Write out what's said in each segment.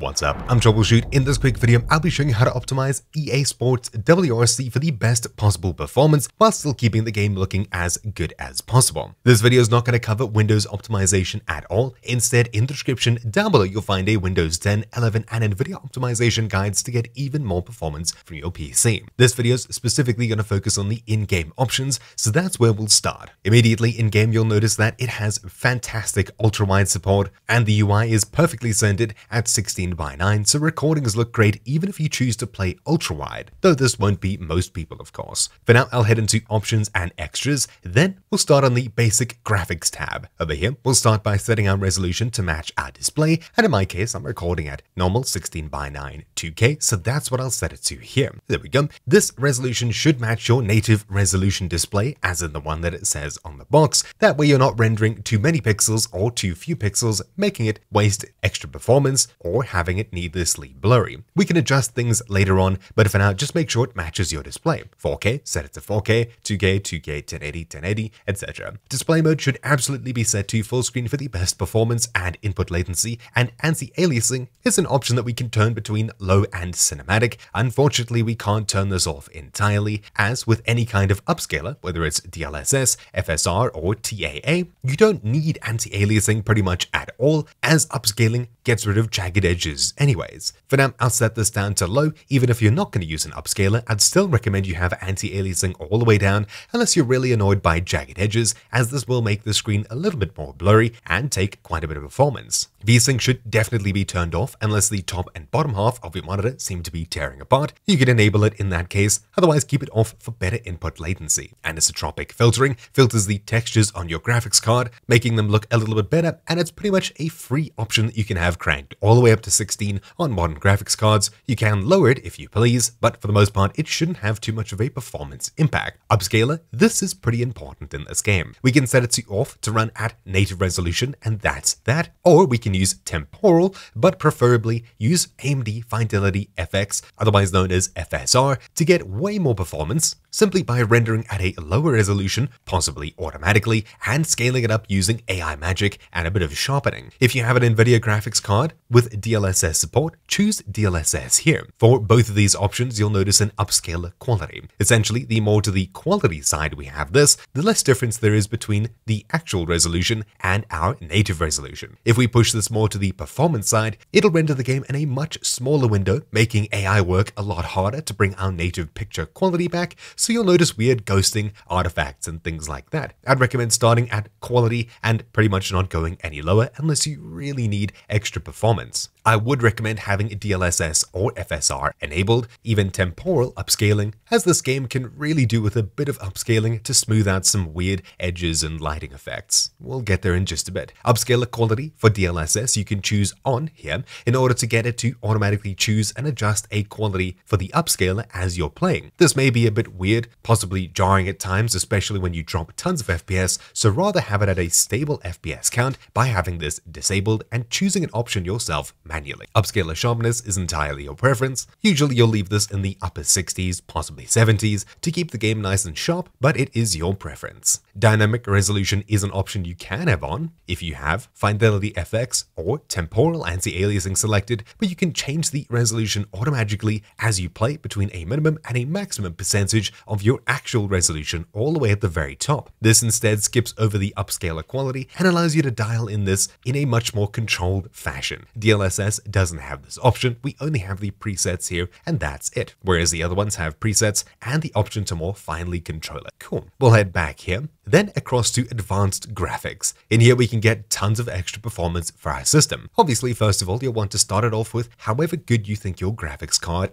What's up, I'm TroubleChute. In this quick video, I'll be showing you how to optimize EA Sports WRC for the best possible performance while still keeping the game looking as good as possible. This video is not going to cover Windows optimization at all. Instead, in the description down below, you'll find a Windows 10, 11, and NVIDIA optimization guides to get even more performance from your PC. This video is specifically going to focus on the in-game options, so that's where we'll start. Immediately in-game, you'll notice that it has fantastic ultra-wide support, and the UI is perfectly centered at 16:9, so recordings look great even if you choose to play ultra wide, though this won't be most people, of course. For now, I'll head into options and extras, then we'll start on the basic graphics tab. Over here, we'll start by setting our resolution to match our display, and in my case, I'm recording at normal 16:9 2K, so that's what I'll set it to here. There we go. This resolution should match your native resolution display, as in the one that it says on the box. That way you're not rendering too many pixels or too few pixels, making it waste extra performance or having it needlessly blurry. We can adjust things later on, but for now, just make sure it matches your display. 4K, set it to 4K, 2K, 2K, 1080, 1080, etc. Display mode should absolutely be set to full screen for the best performance and input latency, and anti-aliasing is an option that we can turn between low and cinematic. Unfortunately, we can't turn this off entirely, as with any kind of upscaler, whether it's DLSS, FSR, or TAA, you don't need anti-aliasing pretty much at all, as upscaling gets rid of jagged edges anyways. For now, I'll set this down to low. Even if you're not going to use an upscaler, I'd still recommend you have anti-aliasing all the way down, unless you're really annoyed by jagged edges, as this will make the screen a little bit more blurry and take quite a bit of performance. VSync should definitely be turned off unless the top and bottom half of your monitor seem to be tearing apart. You can enable it in that case, otherwise keep it off for better input latency. Anisotropic filtering filters the textures on your graphics card, making them look a little bit better, and it's pretty much a free option that you can have cranked all the way up to 16 on modern graphics cards. You can lower it if you please, but for the most part, it shouldn't have too much of a performance impact. Upscaler, this is pretty important in this game. We can set it to off to run at native resolution, and that's that, or we can use temporal, but preferably use AMD Fidelity FX, otherwise known as FSR, to get way more performance simply by rendering at a lower resolution, possibly automatically, and scaling it up using AI magic and a bit of sharpening. If you have an NVIDIA graphics card with DLSS support, choose DLSS here. For both of these options, you'll notice an upscaler quality. Essentially, the more to the quality side we have this, the less difference there is between the actual resolution and our native resolution. If we push this more to the performance side, it'll render the game in a much smaller window, making AI work a lot harder to bring our native picture quality back, so you'll notice weird ghosting, artifacts, and things like that. I'd recommend starting at quality and pretty much not going any lower unless you really need extra performance. I would recommend having DLSS or FSR enabled, even temporal upscaling, as this game can really do with a bit of upscaling to smooth out some weird edges and lighting effects. We'll get there in just a bit. Upscaler quality for DLSS you can choose on here in order to get it to automatically choose and adjust a quality for the upscaler as you're playing. This may be a bit weird, possibly jarring at times, especially when you drop tons of FPS, so rather have it at a stable FPS count by having this disabled and choosing an option yourself manually. Upscaler sharpness is entirely your preference. Usually you'll leave this in the upper 60s, possibly 70s, to keep the game nice and sharp, but it is your preference. Dynamic resolution is an option you can have on if you have Fidelity FX or temporal anti-aliasing selected, but you can change the resolution automatically as you play between a minimum and a maximum percentage of your actual resolution all the way at the very top. This instead skips over the upscaler quality and allows you to dial in this in a much more controlled fashion. DLSS doesn't have this option. We only have the presets here, and that's it, whereas the other ones have presets and the option to more finely control it. Cool. We'll head back here, then across to advanced graphics. In here, we can get tons of extra performance for our system. Obviously, first of all, you'll want to start it off with however good you think your graphics card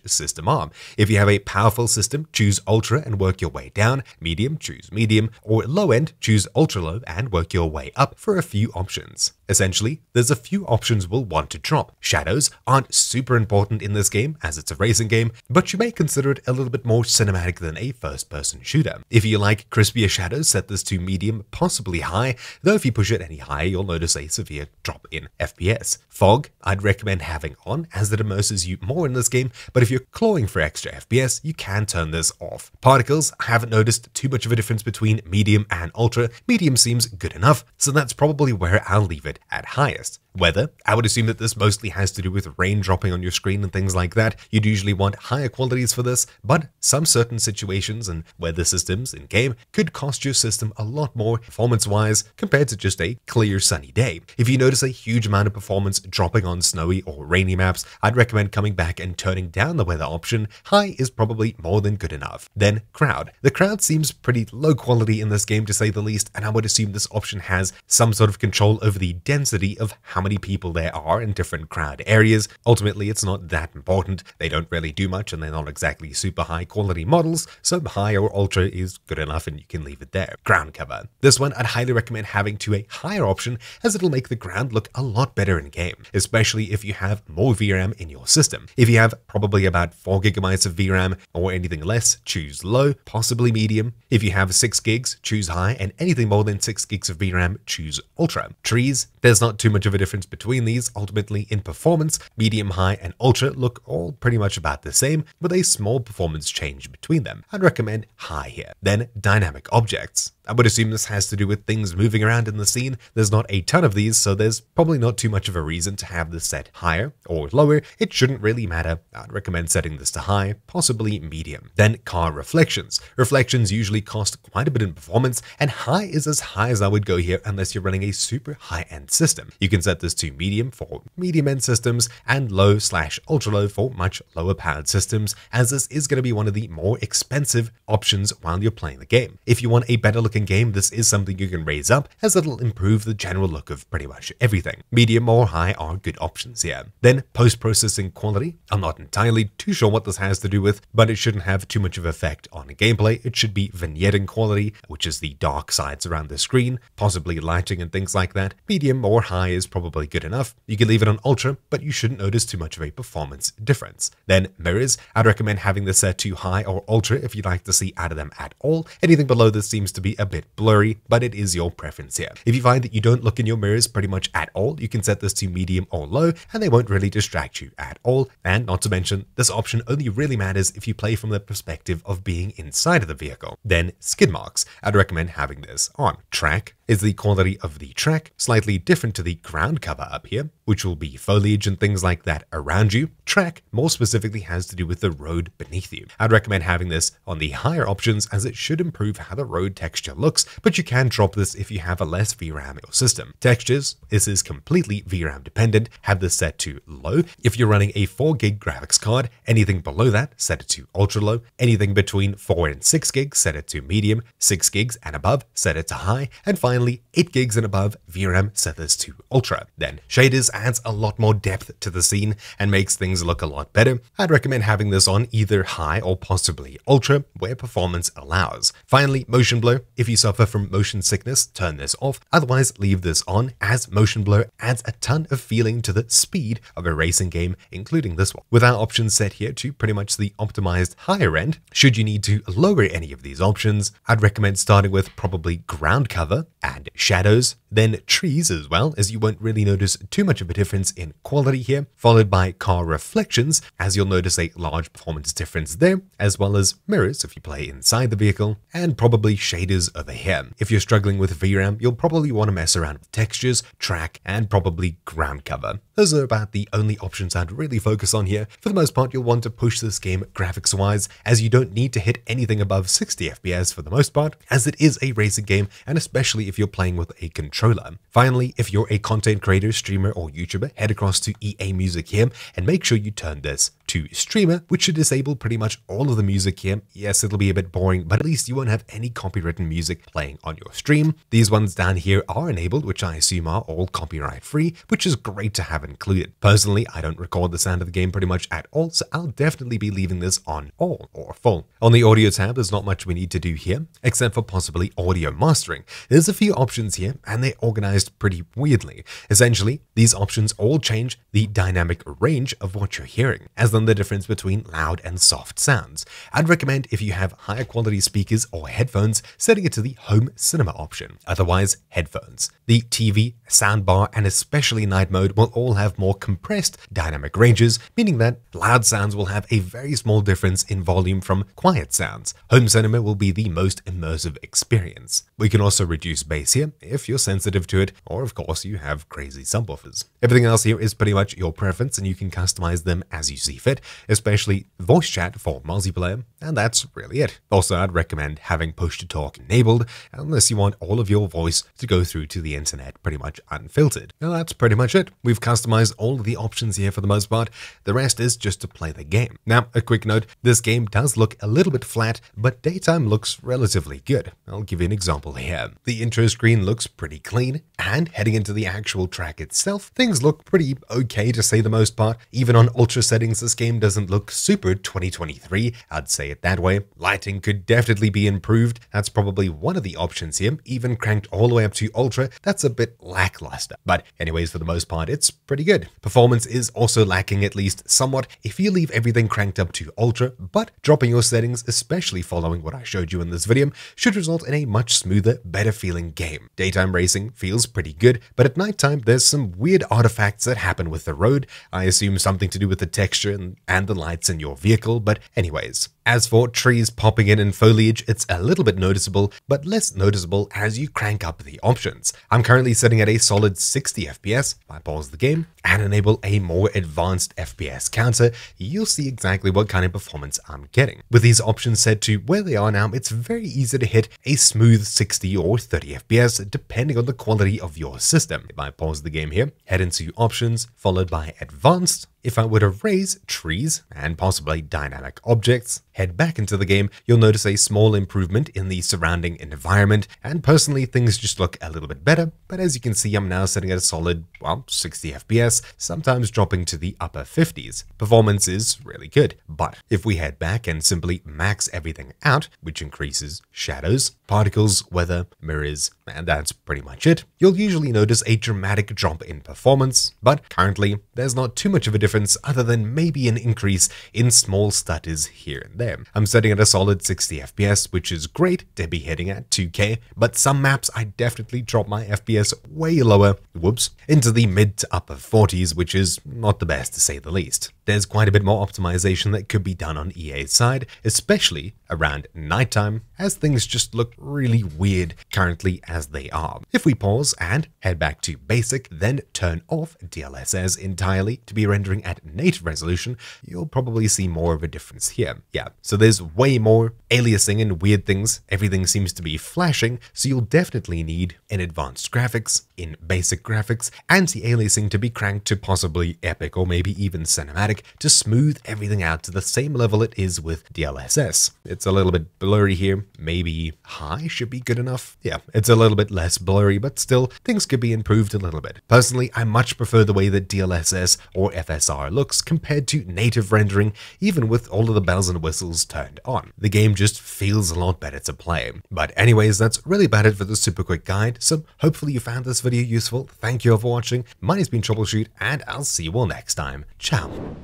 / system are. If you have a powerful system, choose ultra and work your way down. Medium, choose medium, or low end, choose ultra low and work your way up for a few options. Essentially, there's a few options we'll want to drop. Shadows aren't super important in this game as it's a racing game, but you may consider it a little bit more cinematic than a first-person shooter. If you like crispier shadows, set this to medium, possibly high, though if you push it any higher, you'll notice a severe drop in FPS. Fog, I'd recommend having on as it immerses you more in this game, but if you're clawing for extra FPS, you can turn this off. Particles, I haven't noticed too much of a difference between medium and ultra. Medium seems good enough, so that's probably where I'll leave it at highest. Weather, I would assume that this mostly has to do with rain dropping on your screen and things like that. You'd usually want higher qualities for this, but some certain situations and weather systems in game could cost your system a lot more performance-wise compared to just a clear sunny day. If you notice a huge amount of performance dropping on snowy or rainy maps, I'd recommend coming back and turning down the weather option. High is probably more than good enough. Then crowd. The crowd seems pretty low quality in this game to say the least, and I would assume this option has some sort of control over the density of how many people there are in different crowd areas. Ultimately, it's not that important. They don't really do much and they're not exactly super high quality models, so high or ultra is good enough and you can leave it there. Ground cover. This one I'd highly recommend having to a higher option as it'll make the ground look a lot better in game, especially if you have more VRAM in your system. If you have probably about 4 GB of VRAM or anything less, choose low, possibly medium. If you have 6 GB, choose high, and anything more than 6 GB of VRAM, choose ultra. Trees. There's not too much of a difference between these. Ultimately, in performance, medium, high, and ultra look all pretty much about the same, with a small performance change between them. I'd recommend high here. Then dynamic objects. I would assume this has to do with things moving around in the scene. There's not a ton of these, so there's probably not too much of a reason to have this set higher or lower. It shouldn't really matter. I'd recommend setting this to high, possibly medium. Then car reflections. Reflections usually cost quite a bit in performance, and high is as high as I would go here unless you're running a super high-end system. You can set this to medium for medium-end systems and low/ultra-low for much lower-powered systems, as this is going to be one of the more expensive options while you're playing the game. If you want a better-looking game, this is something you can raise up as it'll improve the general look of pretty much everything. Medium or high are good options here. Then post-processing quality. I'm not entirely too sure what this has to do with, but it shouldn't have too much of an effect on gameplay. It should be vignetting quality, which is the dark sides around the screen, possibly lighting and things like that. Medium or high is probably good enough. You can leave it on ultra, but you shouldn't notice too much of a performance difference. Then mirrors. I'd recommend having this set to high or ultra if you'd like to see out of them at all. Anything below this seems to be a bit blurry, but it is your preference here. If you find that you don't look in your mirrors pretty much at all, you can set this to medium or low, and they won't really distract you at all. And not to mention, this option only really matters if you play from the perspective of being inside of the vehicle. Then skid marks. I'd recommend having this on. Track is the quality of the track, slightly different to the ground cover up here, which will be foliage and things like that around you. Track more specifically has to do with the road beneath you. I'd recommend having this on the higher options as it should improve how the road texture looks, but you can drop this if you have a less VRAM in your system. Textures, this is completely VRAM dependent. Have this set to low. If you're running a 4 GB graphics card, anything below that, set it to ultra low. Anything between 4 and 6 GB, set it to medium. 6 GB and above, set it to high. And finally, 8 GB and above VRAM, set this to ultra. Then shaders adds a lot more depth to the scene and makes things look a lot better. I'd recommend having this on either high or possibly ultra where performance allows. Finally, motion blur. If you suffer from motion sickness, turn this off. Otherwise, leave this on as motion blur adds a ton of feeling to the speed of a racing game, including this one. With our options set here to pretty much the optimized higher end, should you need to lower any of these options, I'd recommend starting with probably ground cover and shadows, then trees as well, as you won't really notice too much of a difference in quality here, followed by car reflections, as you'll notice a large performance difference there, as well as mirrors if you play inside the vehicle, and probably shaders over here. If you're struggling with VRAM, you'll probably want to mess around with textures, track, and probably ground cover. Those are about the only options I'd really focus on here. For the most part, you'll want to push this game graphics-wise, as you don't need to hit anything above 60 FPS for the most part, as it is a racing game, and especially if you're playing with a controller. Finally, if you're a content creator, streamer, or YouTuber, head across to EA Music here and make sure you turn this to streamer, which should disable pretty much all of the music here. Yes, it'll be a bit boring, but at least you won't have any copywritten music playing on your stream. These ones down here are enabled, which I assume are all copyright free, which is great to have included. Personally, I don't record the sound of the game pretty much at all, so I'll definitely be leaving this on all or full. On the audio tab, there's not much we need to do here, except for possibly audio mastering. There's a few options here, and they're organized pretty weirdly. Essentially, these options all change the dynamic range of what you're hearing. As the on the difference between loud and soft sounds. I'd recommend if you have higher quality speakers or headphones, setting it to the home cinema option, otherwise headphones. The TV, soundbar, and especially night mode will all have more compressed dynamic ranges, meaning that loud sounds will have a very small difference in volume from quiet sounds. Home cinema will be the most immersive experience. We can also reduce bass here if you're sensitive to it, or of course you have crazy subwoofers. Everything else here is pretty much your preference and you can customize them as you see fit, especially voice chat for multiplayer, and that's really it. Also, I'd recommend having push-to-talk enabled unless you want all of your voice to go through to the internet pretty much unfiltered. Now that's pretty much it. We've customized all of the options here for the most part. The rest is just to play the game. Now, a quick note, this game does look a little bit flat, but daytime looks relatively good. I'll give you an example here. The intro screen looks pretty clean, and heading into the actual track itself, things look pretty okay to say the most part. Even on ultra settings, this game doesn't look super 2023, I'd say it that way. Lighting could definitely be improved. That's probably one of the options here. Even cranked all the way up to ultra, that's a bit lackluster. But anyways, for the most part, it's pretty good. Performance is also lacking at least somewhat if you leave everything cranked up to ultra, but dropping your settings, especially following what I showed you in this video, should result in a much smoother, better feeling game. Daytime racing feels pretty good, but at nighttime, there's some weird artifacts that happen with the road. I assume something to do with the texture and the lights in your vehicle, but anyways. As for trees popping in foliage, it's a little bit noticeable, but less noticeable as you crank up the options. I'm currently sitting at a solid 60 FPS. If I pause the game and enable a more advanced FPS counter, you'll see exactly what kind of performance I'm getting. With these options set to where they are now, it's very easy to hit a smooth 60 or 30 FPS, depending on the quality of your system. If I pause the game here, head into options, followed by advanced. If I were to raise trees and possibly dynamic objects, head back into the game, you'll notice a small improvement in the surrounding environment, and personally things just look a little bit better, but as you can see I'm now sitting at a solid, well, 60 FPS, sometimes dropping to the upper 50s. Performance is really good, but if we head back and simply max everything out, which increases shadows, particles, weather, mirrors, and that's pretty much it, you'll usually notice a dramatic drop in performance, but currently there's not too much of a difference other than maybe an increase in small stutters here and there. I'm setting at a solid 60 FPS, which is great to be hitting at 2K, but some maps I definitely drop my FPS way lower, whoops, into the mid to upper 40s, which is not the best to say the least. There's quite a bit more optimization that could be done on EA's side, especially around nighttime, as things just look really weird currently as they are. If we pause and head back to basic, then turn off DLSS entirely to be rendering at native resolution, you'll probably see more of a difference here. Yeah, so there's way more aliasing and weird things. Everything seems to be flashing, so you'll definitely need an advanced graphics, in basic graphics, anti-aliasing to be cranked to possibly epic or maybe even cinematic to smooth everything out to the same level it is with DLSS. It's a little bit blurry here, maybe high should be good enough. Yeah, it's a little bit less blurry, but still things could be improved a little bit. Personally, I much prefer the way that DLSS or FSR looks compared to native rendering, even with all of the bells and whistles turned on. The game just feels a lot better to play. But anyways, that's really about it for this super quick guide. So hopefully you found this video useful. Thank you all for watching. My name's been TroubleChute, and I'll see you all next time. Ciao.